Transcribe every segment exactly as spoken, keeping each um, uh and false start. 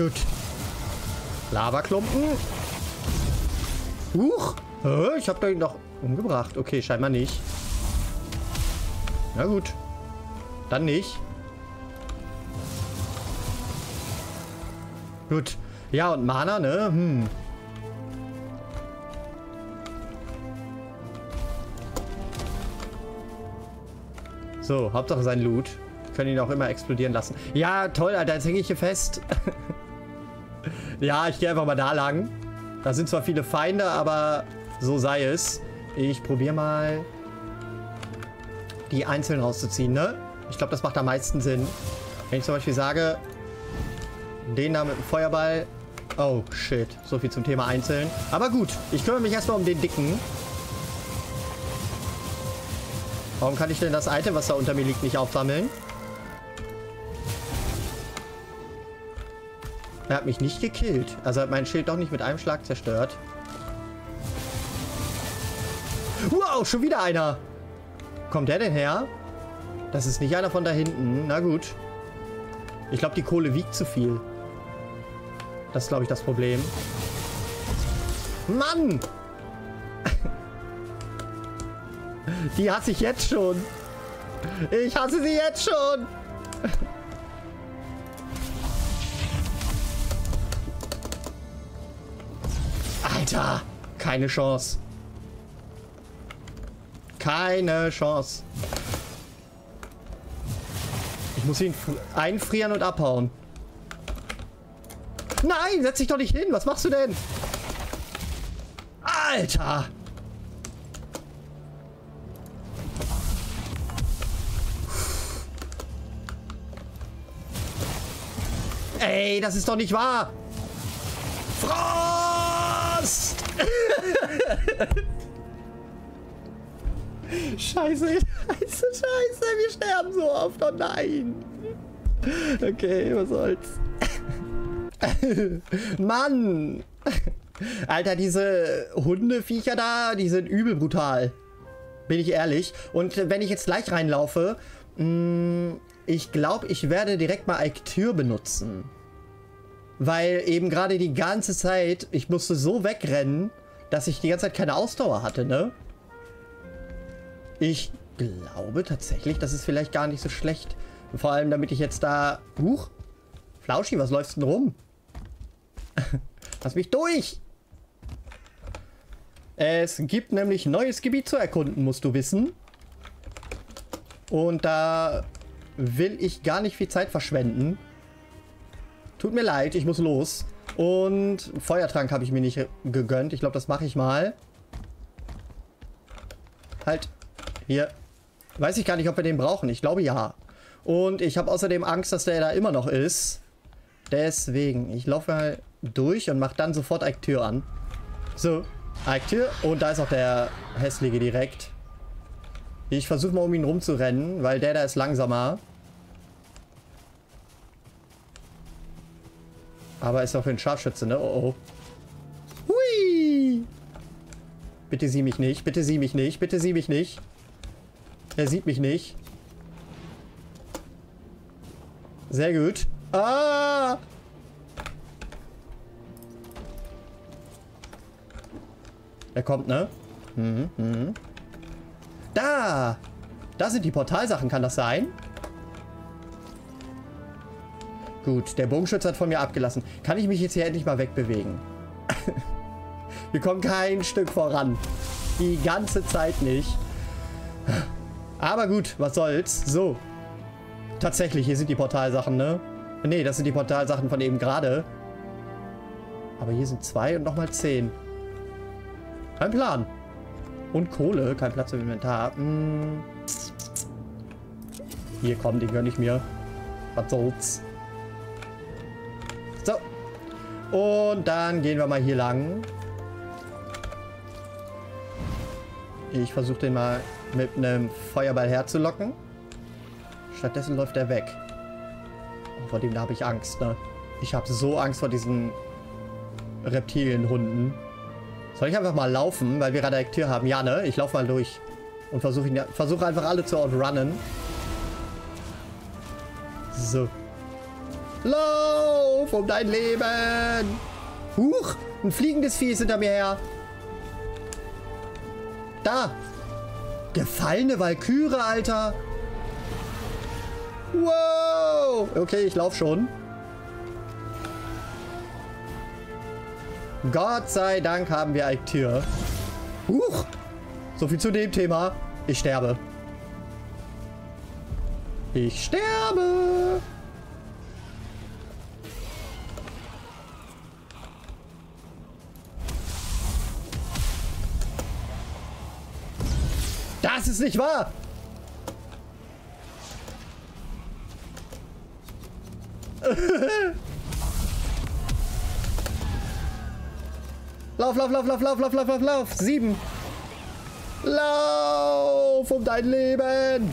Gut. Lavaklumpen. Huch. Hä? Ich habe den doch umgebracht. Okay, scheinbar nicht. Na gut. Dann nicht. Gut. Ja, und Mana, ne? Hm. So, Hauptsache sein Loot. Können ihn auch immer explodieren lassen. Ja, toll, Alter. Jetzt hänge ich hier fest. Ja, ich gehe einfach mal da lang. Da sind zwar viele Feinde, aber so sei es. Ich probiere mal, die einzeln rauszuziehen, ne? Ich glaube, das macht am meisten Sinn. Wenn ich zum Beispiel sage, den da mit dem Feuerball. Oh, shit. So viel zum Thema einzeln. Aber gut, ich kümmere mich erstmal um den Dicken. Warum kann ich denn das Item, was da unter mir liegt, nicht aufsammeln? Er hat mich nicht gekillt. Also hat mein Schild doch nicht mit einem Schlag zerstört. Wow, schon wieder einer. Kommt der denn her? Das ist nicht einer von da hinten. Na gut. Ich glaube, die Kohle wiegt zu viel. Das ist, glaube ich, das Problem. Mann! Die hasse ich jetzt schon. Ich hasse sie jetzt schon. Alter, keine Chance. Keine Chance. Ich muss ihn einfrieren und abhauen. Nein, setz dich doch nicht hin. Was machst du denn? Alter. Ey, das ist doch nicht wahr. Frost! Scheiße, scheiße, scheiße, wir sterben so oft. Oh nein. Okay, was soll's. Mann. Alter, diese Hundeviecher da, die sind übel brutal. Bin ich ehrlich. Und wenn ich jetzt gleich reinlaufe, mh, ich glaube, ich werde direkt mal Alktür benutzen. Weil eben gerade die ganze Zeit, ich musste so wegrennen, dass ich die ganze Zeit keine Ausdauer hatte, ne? Ich glaube tatsächlich, das ist vielleicht gar nicht so schlecht. Vor allem, damit ich jetzt da... Huch! Flauschi, was läufst denn rum? Lass mich durch! Es gibt nämlich neues Gebiet zu erkunden, musst du wissen. Und da will ich gar nicht viel Zeit verschwenden. Tut mir leid, ich muss los. Und Feuertrank habe ich mir nicht gegönnt. Ich glaube, das mache ich mal. Halt... Hier. Weiß ich gar nicht, ob wir den brauchen. Ich glaube, ja. Und ich habe außerdem Angst, dass der da immer noch ist. Deswegen. Ich laufe mal durch und mache dann sofort Alktür an. So. Alktür. Und da ist auch der Hässliche direkt. Ich versuche mal, um ihn rumzurennen, weil der da ist langsamer. Aber ist auch für einen Scharfschütze, ne? Oh, oh. Hui! Bitte sieh mich nicht. Bitte sieh mich nicht. Bitte sieh mich nicht. Er sieht mich nicht. Sehr gut. Ah! Er kommt, ne? Mhm, mhm. Da! Da sind die Portalsachen, kann das sein? Gut, der Bogenschütze hat von mir abgelassen. Kann ich mich jetzt hier endlich mal wegbewegen? Wir kommen kein Stück voran. Die ganze Zeit nicht. Aber gut, was soll's. So. Tatsächlich, hier sind die Portalsachen, ne? Ne, das sind die Portalsachen von eben gerade. Aber hier sind zwei und nochmal zehn. Kein Plan. Und Kohle, kein Platz im Inventar. Hm. Hier, komm, den gönn ich mir. Was soll's. So. Und dann gehen wir mal hier lang. Ich versuche den mal... mit einem Feuerball herzulocken. Stattdessen läuft er weg. Und vor dem da habe ich Angst, ne? Ich habe so Angst vor diesen Reptilienhunden. Soll ich einfach mal laufen, weil wir gerade Alktür haben? Ja, ne? Ich laufe mal durch. Und versuche versuch einfach alle zu outrunnen. So. Lauf um dein Leben. Huch, ein fliegendes Vieh ist hinter mir her. Da. Gefallene Walküre, Alter. Wow. Okay, ich lauf schon. Gott sei Dank haben wir ein Tier. Huch. So viel zu dem Thema. Ich sterbe. Ich sterbe. Das ist nicht wahr. Lauf, lauf, lauf, lauf, lauf, lauf, lauf, lauf, lauf. Sieben. Lauf um dein Leben.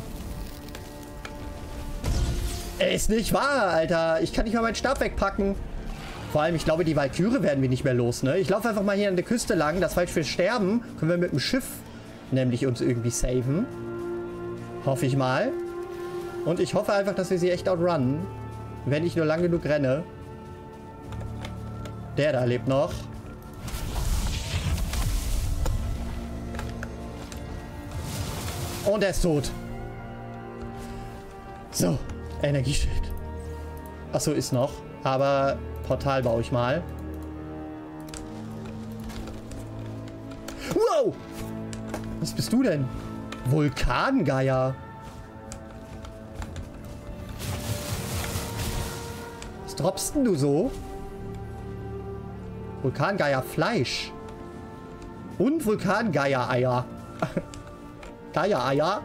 Ist nicht wahr, Alter. Ich kann nicht mal meinen Stab wegpacken. Vor allem, ich glaube, die Walküre werden wir nicht mehr los, ne? Ich laufe einfach mal hier an der Küste lang. Das heißt, für Sterben können wir mit dem Schiff nämlich uns irgendwie saven. Hoffe ich mal. Und ich hoffe einfach, dass wir sie echt outrunnen. Wenn ich nur lang genug renne. Der da lebt noch. Und er ist tot. So, Energieschild. Achso, ist noch. Aber Portal baue ich mal. Wow! Was bist du denn? Vulkangeier. Was droppst denn du so? Vulkangeier Fleisch. Und Vulkangeier-Eier. Geier-Eier.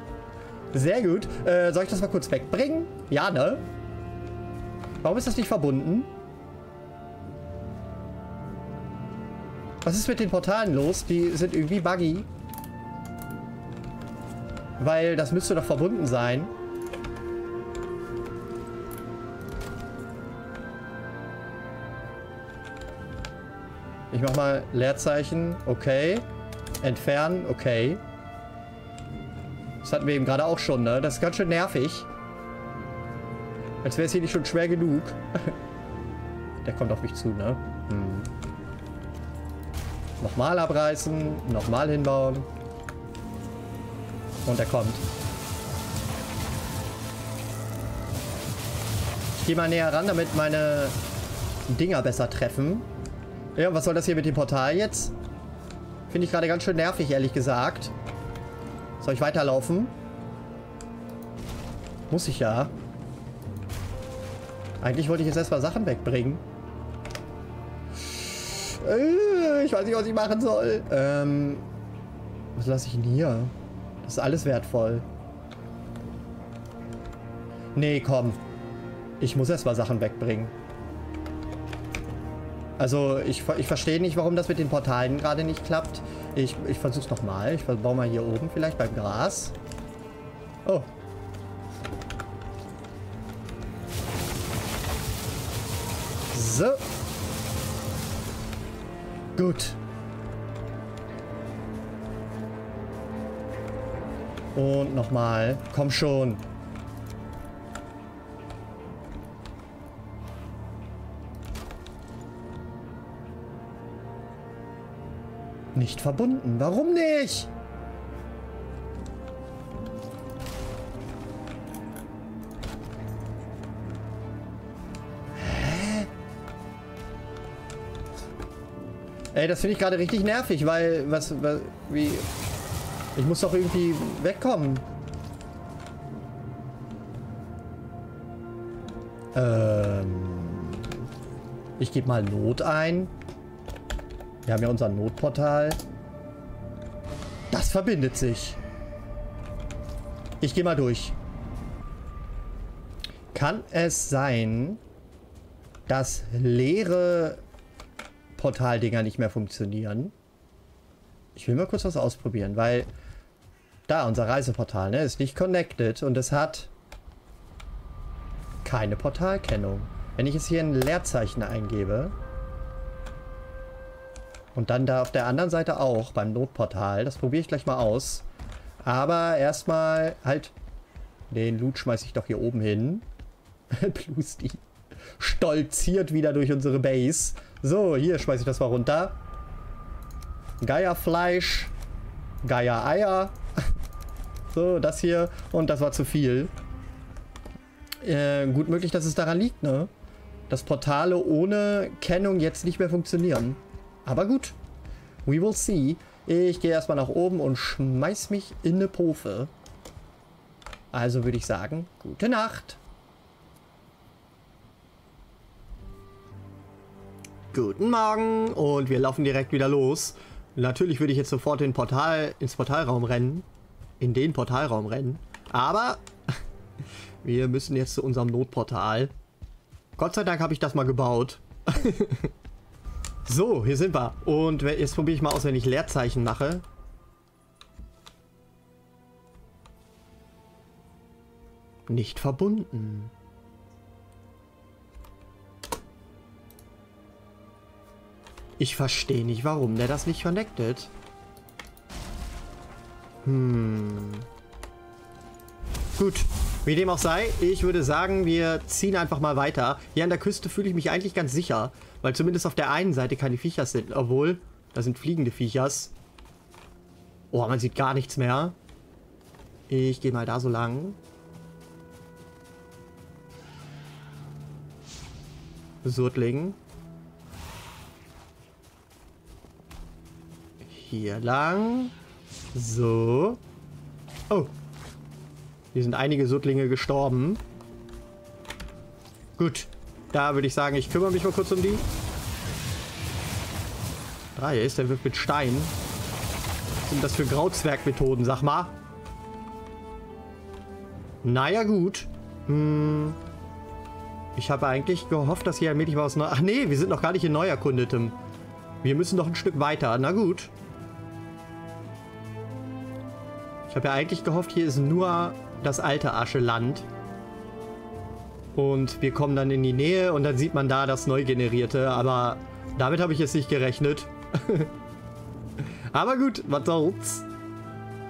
Sehr gut. Äh, soll ich das mal kurz wegbringen? Ja, ne? Warum ist das nicht verbunden? Was ist mit den Portalen los? Die sind irgendwie buggy. Weil das müsste doch verbunden sein. Ich mach mal Leerzeichen. Okay. Entfernen. Okay. Das hatten wir eben gerade auch schon, ne? Das ist ganz schön nervig. Als wäre es hier nicht schon schwer genug. Der kommt auf mich zu, ne? Hm. Nochmal abreißen. Nochmal hinbauen. Und er kommt. Ich gehe mal näher ran, damit meine Dinger besser treffen. Ja, und was soll das hier mit dem Portal jetzt? Finde ich gerade ganz schön nervig, ehrlich gesagt. Soll ich weiterlaufen? Muss ich ja. Eigentlich wollte ich jetzt erstmal Sachen wegbringen. Äh, ich weiß nicht, was ich machen soll. Ähm, was lasse ich denn hier? Das ist alles wertvoll. Nee, komm. Ich muss erstmal Sachen wegbringen. Also, ich, ich verstehe nicht, warum das mit den Portalen gerade nicht klappt. Ich, ich versuch's nochmal. Ich baue mal hier oben vielleicht beim Gras. Oh. So. Gut. Und nochmal. Komm schon. Nicht verbunden. Warum nicht? Hä? Ey, das finde ich gerade richtig nervig, weil... Was, was... Wie... Ich muss doch irgendwie wegkommen. Ähm... Ich gebe mal Not ein. Wir haben ja unser Notportal. Das verbindet sich. Ich gehe mal durch. Kann es sein, dass leere Portaldinger nicht mehr funktionieren? Ich will mal kurz was ausprobieren, weil da unser Reiseportal, ne, ist nicht connected und es hat keine Portalkennung. Wenn ich jetzt hier ein Leerzeichen eingebe... Und dann da auf der anderen Seite auch, beim Notportal. Das probiere ich gleich mal aus. Aber erstmal halt... Den Loot schmeiße ich doch hier oben hin. Plusti. stolziert wieder durch unsere Base. So, hier schmeiße ich das mal runter. Geierfleisch. Geiereier. So, das hier. Und das war zu viel. Äh, gut möglich, dass es daran liegt, ne? Dass Portale ohne Kennung jetzt nicht mehr funktionieren. Aber gut. We will see. Ich gehe erstmal nach oben und schmeiß mich in eine Pofe. Also würde ich sagen, gute Nacht. Guten Morgen. Und wir laufen direkt wieder los. Natürlich würde ich jetzt sofort den Portal, ins Portalraum rennen. In den Portalraum rennen. Aber wir müssen jetzt zu unserem Notportal. Gott sei Dank habe ich das mal gebaut. So, hier sind wir. Und jetzt probiere ich mal aus, wenn ich Leerzeichen mache. Nicht verbunden. Ich verstehe nicht, warum der das nicht connected. Hm. Gut. Wie dem auch sei, ich würde sagen, wir ziehen einfach mal weiter. Hier an der Küste fühle ich mich eigentlich ganz sicher. Weil zumindest auf der einen Seite keine Viechers sind. Obwohl, da sind fliegende Viechers. Oh, man sieht gar nichts mehr. Ich gehe mal da so lang. Surtling. Hier lang. So. Oh. Hier sind einige Suttlinge gestorben. Gut. Da würde ich sagen, ich kümmere mich mal kurz um die. Drei ist, der wirft mit Stein. Was sind das für Grauzwergmethoden, sag mal? Naja, gut. Hm. Ich habe eigentlich gehofft, dass hier allmählich mal was Neues... Ach nee, wir sind noch gar nicht in Neuerkundetem. Wir müssen noch ein Stück weiter. Na gut. Ich habe ja eigentlich gehofft, hier ist nur das alte Ascheland. Und wir kommen dann in die Nähe und dann sieht man da das neu generierte. Aber damit habe ich jetzt nicht gerechnet. Aber gut, was soll's.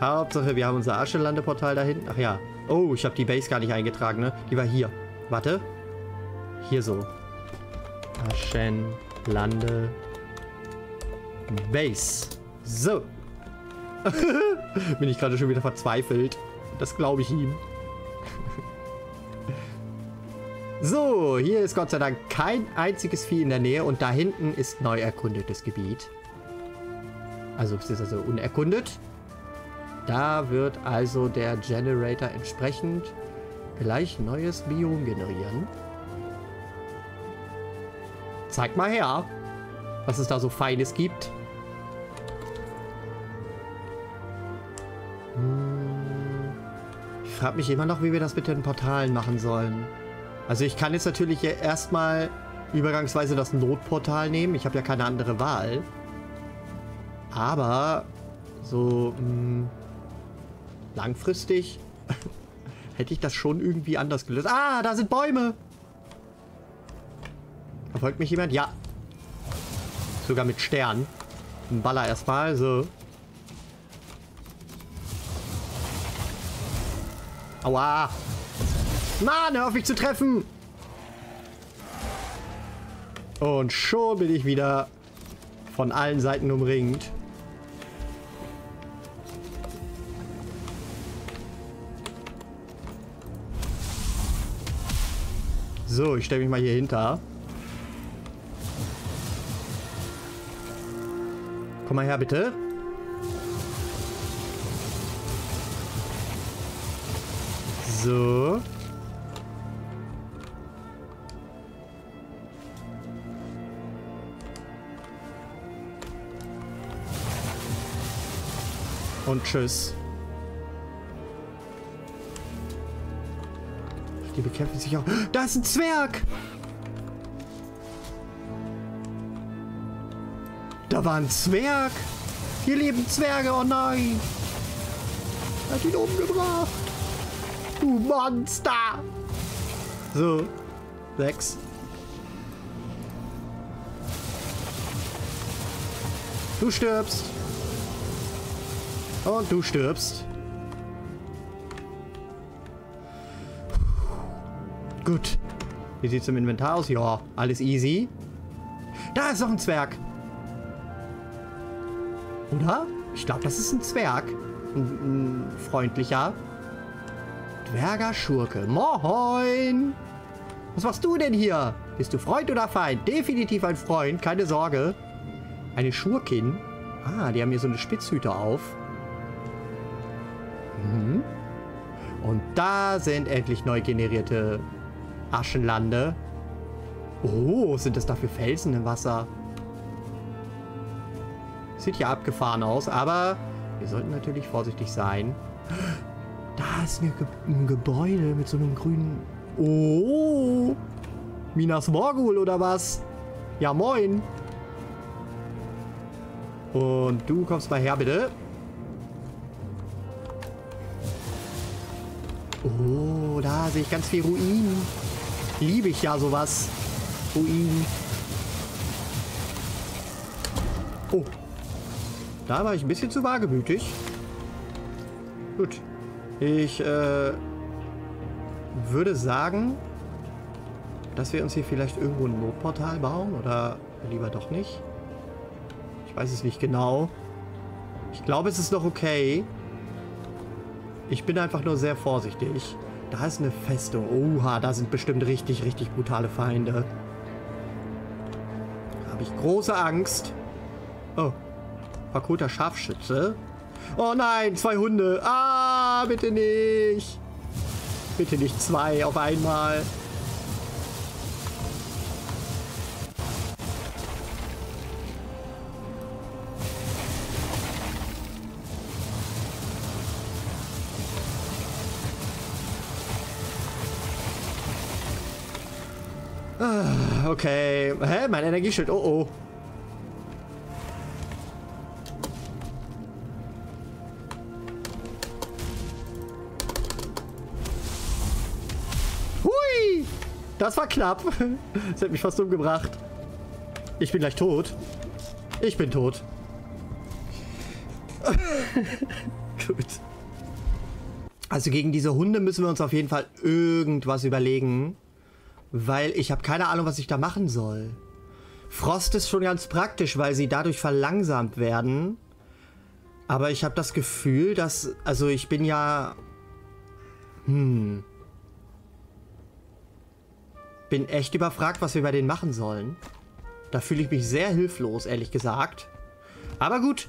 Hauptsache, wir haben unser Aschelandeportal da hinten. Ach ja. Oh, ich habe die Base gar nicht eingetragen, ne? Die war hier. Warte. Hier so. Aschenlande. Base. So. Bin ich gerade schon wieder verzweifelt. Das glaube ich ihm. So, hier ist Gott sei Dank kein einziges Vieh in der Nähe. Und da hinten ist neu erkundetes Gebiet. Also, es ist also unerkundet. Da wird also der Generator entsprechend gleich neues Biom generieren. Zeig mal her, was es da so Feines gibt. Ich frage mich immer noch, wie wir das mit den Portalen machen sollen. Also ich kann jetzt natürlich erstmal übergangsweise das Notportal nehmen. Ich habe ja keine andere Wahl. Aber so mh, langfristig hätte ich das schon irgendwie anders gelöst. Ah, da sind Bäume! Verfolgt mich jemand? Ja. Sogar mit Stern. Ein Baller erstmal, so. Aua! Mann, hör auf mich zu treffen! Und schon bin ich wieder von allen Seiten umringt. So, ich stelle mich mal hier hinter. Komm mal her, bitte. So. Und tschüss. Die bekämpfen sich auch. Da ist ein Zwerg! Da war ein Zwerg! Hier leben Zwerge, oh nein! Er hat ihn umgebracht! Du Monster! So. Sechs. Du stirbst. Und du stirbst. Gut. Wie sieht es im Inventar aus? Ja, alles easy. Da ist noch ein Zwerg. Oder? Ich glaube, das ist ein Zwerg. Ein, ein freundlicher. Zwerger Schurke. Moin. Was machst du denn hier? Bist du Freund oder Feind? Definitiv ein Freund, keine Sorge. Eine Schurkin. Ah, die haben hier so eine Spitzhüte auf. Mhm. Und da sind endlich neu generierte Aschenlande. Oh, sind das dafür Felsen im Wasser? Sieht ja abgefahren aus, aber wir sollten natürlich vorsichtig sein. Da ist mir ein Gebäude mit so einem grünen... Oh! Minas Morgul oder was? Ja, moin! Und du kommst mal her, bitte. Oh, da sehe ich ganz viel Ruinen. Liebe ich ja sowas. Ruinen. Oh. Da war ich ein bisschen zu wagemütig. Gut. Ich äh, würde sagen, dass wir uns hier vielleicht irgendwo ein Notportal bauen. Oder lieber doch nicht. Ich weiß es nicht genau. Ich glaube, es ist noch okay. Ich bin einfach nur sehr vorsichtig. Da ist eine Festung. Oha, da sind bestimmt richtig, richtig brutale Feinde. Da habe ich große Angst. Oh. Verkohlter Scharfschütze. Oh nein, zwei Hunde. Ah, bitte nicht. Bitte nicht zwei auf einmal. Okay. Hä? Mein Energieschild. Oh, oh. Hui! Das war knapp. Das hat mich fast umgebracht. Ich bin gleich tot. Ich bin tot. Gut. Also gegen diese Hunde müssen wir uns auf jeden Fall irgendwas überlegen. Weil ich habe keine Ahnung, was ich da machen soll. Frost ist schon ganz praktisch, weil sie dadurch verlangsamt werden. Aber ich habe das Gefühl, dass... Also ich bin ja... Hm. Bin echt überfragt, was wir bei denen machen sollen. Da fühle ich mich sehr hilflos, ehrlich gesagt. Aber gut.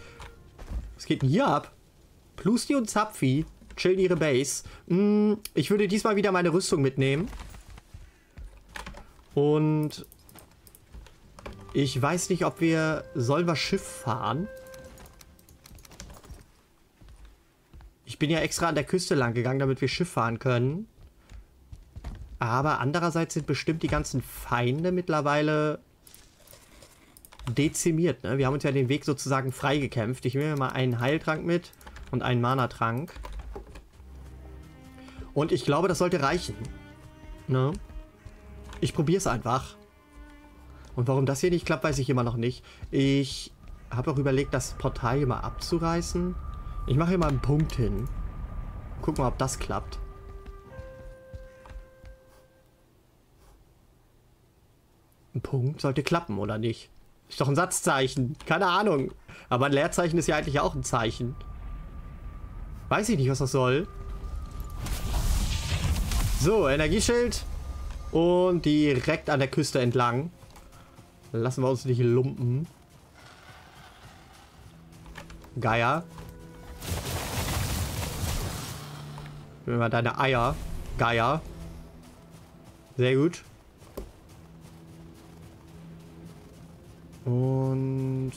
Was geht denn hier ab? Plusti und Zapfi chillen ihre Base. Hm, ich würde diesmal wieder meine Rüstung mitnehmen. Und ich weiß nicht, ob wir... Sollen wir Schiff fahren? Ich bin ja extra an der Küste lang gegangen, damit wir Schiff fahren können. Aber andererseits sind bestimmt die ganzen Feinde mittlerweile dezimiert, ne? Wir haben uns ja den Weg sozusagen freigekämpft. Ich nehme mal einen Heiltrank mit und einen Mana-Trank. Und ich glaube, das sollte reichen. Ne? Ich probiere es einfach. Und warum das hier nicht klappt, weiß ich immer noch nicht. Ich habe auch überlegt, das Portal hier mal abzureißen. Ich mache hier mal einen Punkt hin. Guck mal, ob das klappt. Ein Punkt sollte klappen, oder nicht? Ist doch ein Satzzeichen. Keine Ahnung. Aber ein Leerzeichen ist ja eigentlich auch ein Zeichen. Weiß ich nicht, was das soll. So, Energieschild. Und direkt an der Küste entlang. Lassen wir uns nicht lumpen. Geier. Nimm mal deine Eier. Geier. Sehr gut. Und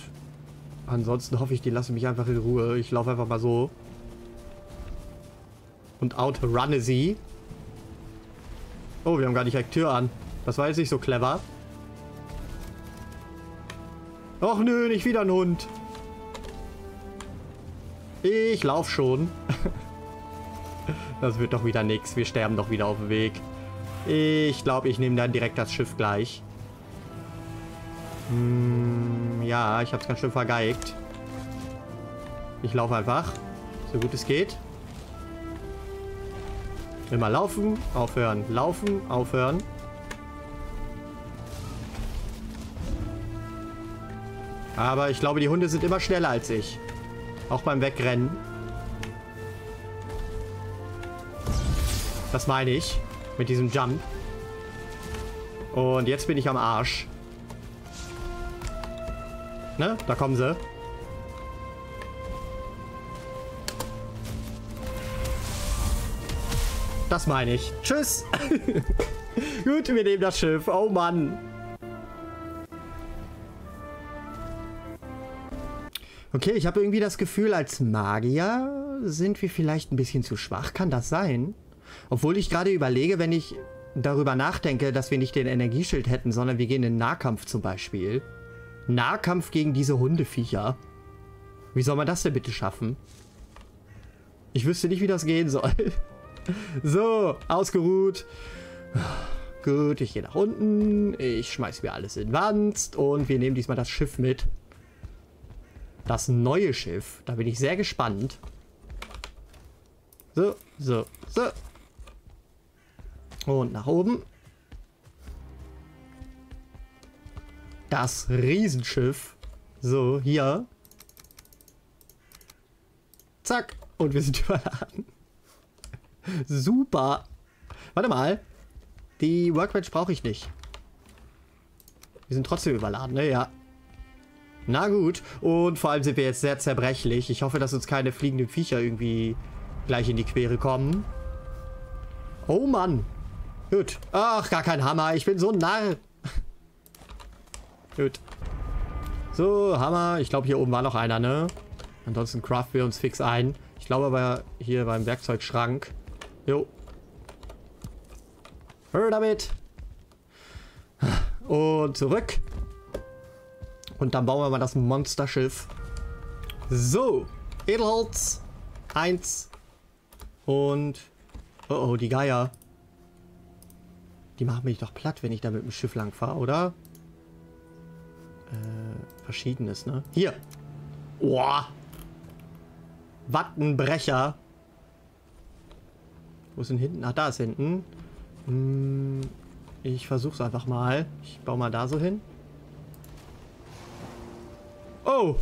ansonsten hoffe ich, die lassen mich einfach in Ruhe. Ich laufe einfach mal so. Und outrunne sie. Oh, wir haben gar nicht direkt Tür an. Das war jetzt nicht so clever. Och nö, nicht wieder ein Hund. Ich lauf schon. Das wird doch wieder nix. Wir sterben doch wieder auf dem Weg. Ich glaube, ich nehme dann direkt das Schiff gleich. Hm, ja, ich habe es ganz schön vergeigt. Ich laufe einfach. So gut es geht. Immer laufen, aufhören, laufen, aufhören. Aber ich glaube, die Hunde sind immer schneller als ich. Auch beim Wegrennen. Das meine ich. Mit diesem Jump. Und jetzt bin ich am Arsch. Ne? Da kommen sie. Das meine ich. Tschüss. Gut, wir nehmen das Schiff. Oh Mann. Okay, ich habe irgendwie das Gefühl, als Magier sind wir vielleicht ein bisschen zu schwach. Kann das sein? Obwohl ich gerade überlege, wenn ich darüber nachdenke, dass wir nicht den Energieschild hätten, sondern wir gehen in den Nahkampf zum Beispiel. Nahkampf gegen diese Hundeviecher. Wie soll man das denn bitte schaffen? Ich wüsste nicht, wie das gehen soll. So, ausgeruht. Gut, ich gehe nach unten. Ich schmeiß mir alles in Wanst. Und wir nehmen diesmal das Schiff mit. Das neue Schiff. Da bin ich sehr gespannt. So, so, so. Und nach oben. Das Riesenschiff. So, hier. Zack. Und wir sind überladen. Super. Warte mal. Die Workbench brauche ich nicht. Wir sind trotzdem überladen, ne? Ja. Na gut. Und vor allem sind wir jetzt sehr zerbrechlich. Ich hoffe, dass uns keine fliegenden Viecher irgendwie gleich in die Quere kommen. Oh Mann. Gut. Ach, gar kein Hammer. Ich bin so ein Narr. Gut. So, Hammer. Ich glaube, hier oben war noch einer, ne? Ansonsten craften wir uns fix ein. Ich glaube aber hier beim Werkzeugschrank. Jo. Hör damit. Und zurück. Und dann bauen wir mal das Monsterschiff. So. Edelholz. Eins. Und... Oh, oh, die Geier. Die machen mich doch platt, wenn ich da mit dem Schiff lang fahre, oder? Äh, verschiedenes, ne? Hier. Boah. Wattenbrecher. Wo ist denn hinten? Ach, da ist hinten. Hm, ich versuch's einfach mal. Ich baue mal da so hin. Oh!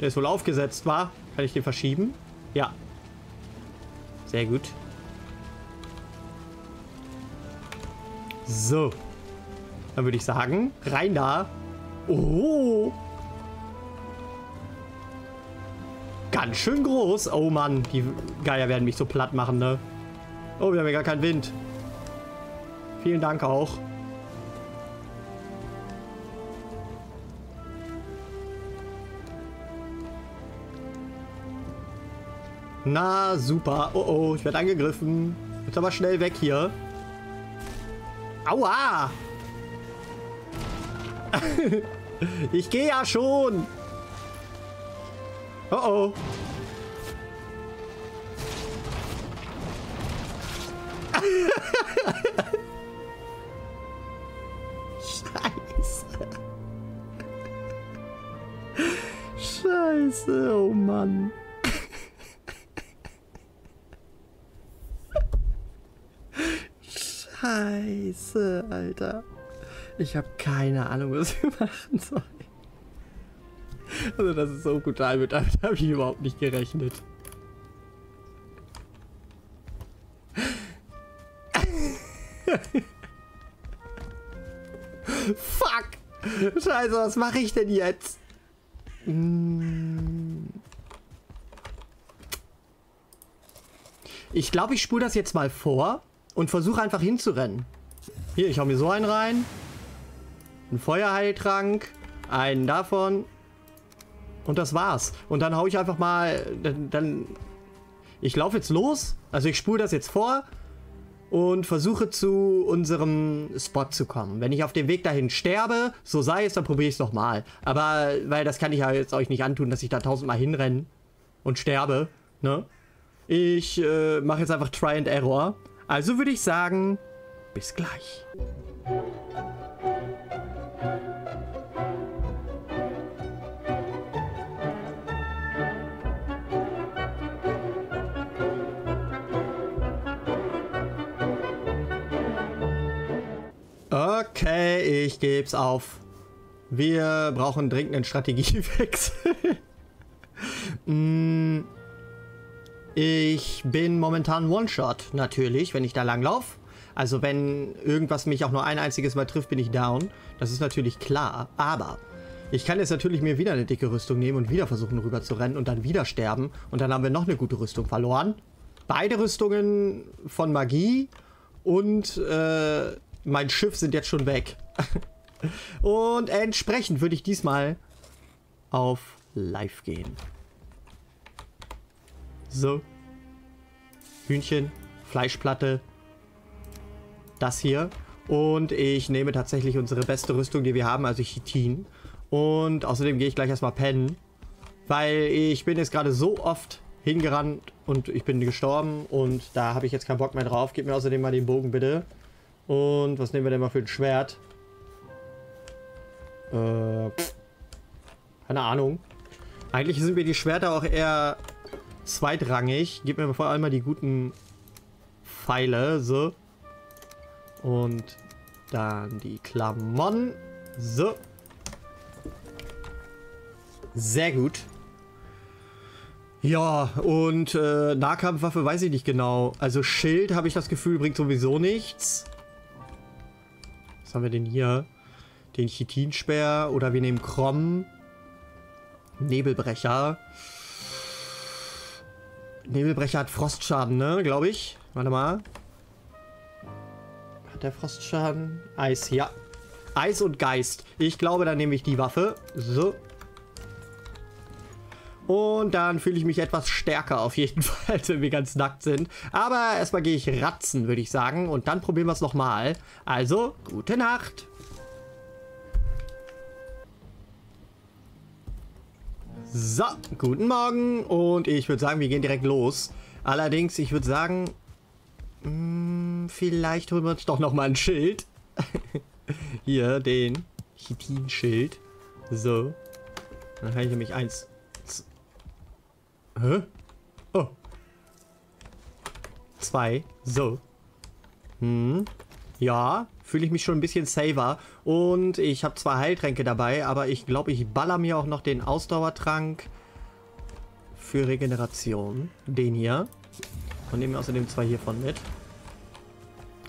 Der ist wohl aufgesetzt, wa? Kann ich den verschieben? Ja. Sehr gut. So. Dann würde ich sagen, rein da. Oh! Ganz schön groß. Oh Mann, die Geier werden mich so platt machen, ne? Oh, wir haben ja gar keinen Wind. Vielen Dank auch. Na, super. Oh, oh, ich werde angegriffen. Jetzt aber schnell weg hier. Aua! Ich gehe ja schon. Oh oh. Scheiße. Scheiße, oh Mann. Scheiße, Alter. Ich habe keine Ahnung, was wir machen sollen. Also das ist so brutal, mit damit habe ich überhaupt nicht gerechnet. Fuck! Scheiße, was mache ich denn jetzt? Ich glaube, ich spule das jetzt mal vor und versuche einfach hinzurennen. Hier, ich hau mir so einen rein. Ein Feuerheiltrank. Einen davon. Und das war's. Und dann hau ich einfach mal... Dann, dann ich laufe jetzt los. Also ich spule das jetzt vor. Und versuche zu unserem Spot zu kommen. Wenn ich auf dem Weg dahin sterbe, so sei es, dann probiere ich es nochmal. Aber, weil das kann ich ja jetzt euch nicht antun, dass ich da tausendmal hinrenne. Und sterbe. Ne? Ich äh, mache jetzt einfach Try and Error. Also würde ich sagen, bis gleich. Okay, ich geb's auf. Wir brauchen dringend einen Strategiewechsel. mm, ich bin momentan One-Shot, natürlich, wenn ich da langlaufe. Also wenn irgendwas mich auch nur ein einziges Mal trifft, bin ich down. Das ist natürlich klar, aber ich kann jetzt natürlich mir wieder eine dicke Rüstung nehmen und wieder versuchen rüber zu rennen und dann wieder sterben. Und dann haben wir noch eine gute Rüstung verloren. Beide Rüstungen von Magie und äh, mein Schiff sind jetzt schon weg. Und entsprechend würde ich diesmal auf Live gehen. So. Hühnchen, Fleischplatte. Das hier. Und ich nehme tatsächlich unsere beste Rüstung, die wir haben, also Chitin. Und außerdem gehe ich gleich erstmal pennen. Weil ich bin jetzt gerade so oft hingerannt und ich bin gestorben. Und da habe ich jetzt keinen Bock mehr drauf. Gib mir außerdem mal den Bogen, bitte. Und was nehmen wir denn mal für ein Schwert? Äh, keine Ahnung. Eigentlich sind mir die Schwerter auch eher zweitrangig. Gib mir vor allem mal die guten Pfeile. So. Und dann die Klamotten. So. Sehr gut. Ja, und äh, Nahkampfwaffe weiß ich nicht genau. Also Schild, habe ich das Gefühl, bringt sowieso nichts. Was haben wir denn hier? Den Chitinspeer. Oder wir nehmen Kromm. Nebelbrecher. Nebelbrecher hat Frostschaden, ne? Glaube ich. Warte mal. Der Frostschaden. Eis, ja. Eis und Geist. Ich glaube, dann nehme ich die Waffe. So. Und dann fühle ich mich etwas stärker auf jeden Fall, wenn wir ganz nackt sind. Aber erstmal gehe ich ratzen, würde ich sagen. Und dann probieren wir es nochmal. Also, gute Nacht. So, guten Morgen. Und ich würde sagen, wir gehen direkt los. Allerdings, ich würde sagen... Vielleicht holen wir uns doch nochmal ein Schild. Hier, den Chitin-Schild. So. Dann kann ich nämlich eins... Hä? Oh. Zwei. So. Hm. Ja, fühle ich mich schon ein bisschen safer. Und ich habe zwar Heiltränke dabei, aber ich glaube, ich baller mir auch noch den Ausdauertrank für Regeneration. Den hier. Und nehmen wir außerdem zwei hiervon mit.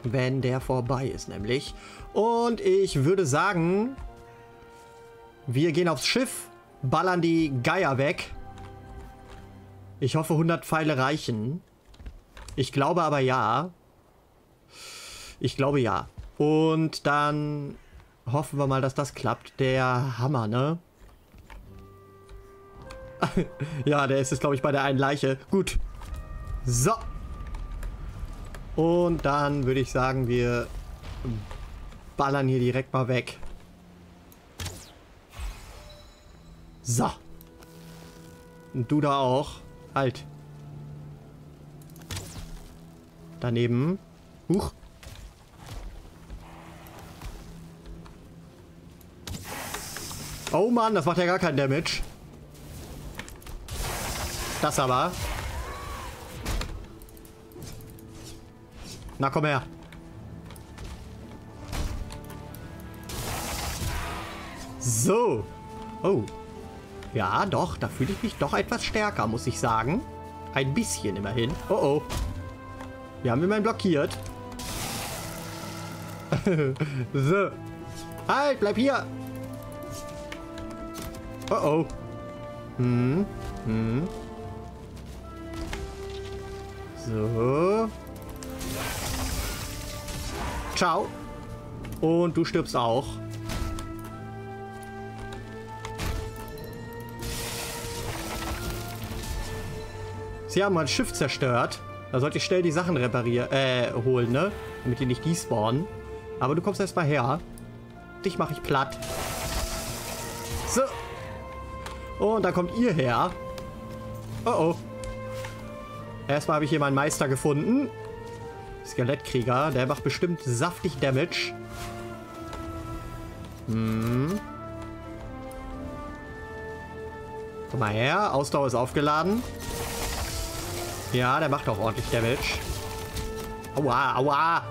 Wenn der vorbei ist, nämlich. Und ich würde sagen, wir gehen aufs Schiff, ballern die Geier weg. Ich hoffe, hundert Pfeile reichen. Ich glaube aber ja. Ich glaube ja. Und dann hoffen wir mal, dass das klappt. Der Hammer, ne? Ja, der ist jetzt, glaube ich, bei der einen Leiche. Gut. So. Und dann würde ich sagen, wir ballern hier direkt mal weg. So. Und du da auch. Halt. Daneben. Huch. Oh Mann, das macht ja gar keinen Damage. Das aber... Na, komm her. So. Oh. Ja, doch. Da fühle ich mich doch etwas stärker, muss ich sagen. Ein bisschen immerhin. Oh, oh. Wir haben immerhin blockiert. So. Halt, bleib hier. Oh, oh. Hm. Hm. So. Ciao. Und du stirbst auch. Sie haben mein Schiff zerstört. Da sollte ich schnell die Sachen reparieren, äh, holen, ne? Damit die nicht despawnen. Aber du kommst erstmal her. Dich mache ich platt. So. Und dann kommt ihr her. Oh, oh. Erstmal habe ich hier meinen Meister gefunden. Skelettkrieger, der macht bestimmt saftig Damage. Hm. Komm mal her, Ausdauer ist aufgeladen. Ja, der macht auch ordentlich Damage. Aua, aua.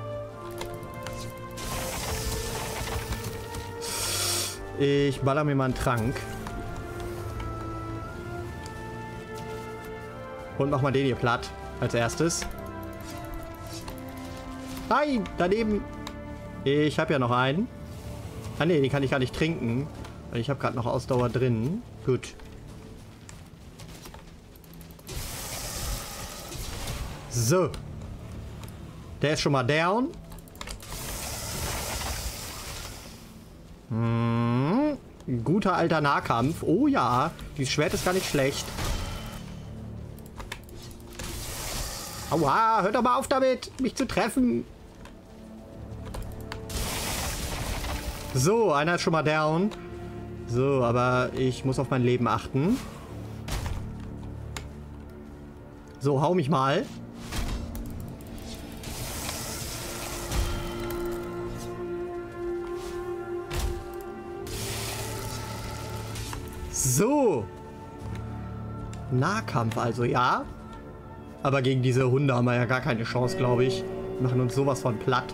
Ich baller mir mal einen Trank. Und mach mal den hier platt. Als erstes. Nein, daneben. Ich habe ja noch einen. Ah ne, den kann ich gar nicht trinken. Weil ich habe gerade noch Ausdauer drin. Gut. So. Der ist schon mal down. Hm. Guter alter Nahkampf. Oh ja, dieses Schwert ist gar nicht schlecht. Aua, hört doch mal auf damit, mich zu treffen. So, einer ist schon mal down. So, aber ich muss auf mein Leben achten. So, hau mich mal. So. Nahkampf also, ja. Aber gegen diese Hunde haben wir ja gar keine Chance, glaube ich. Die machen uns sowas von platt.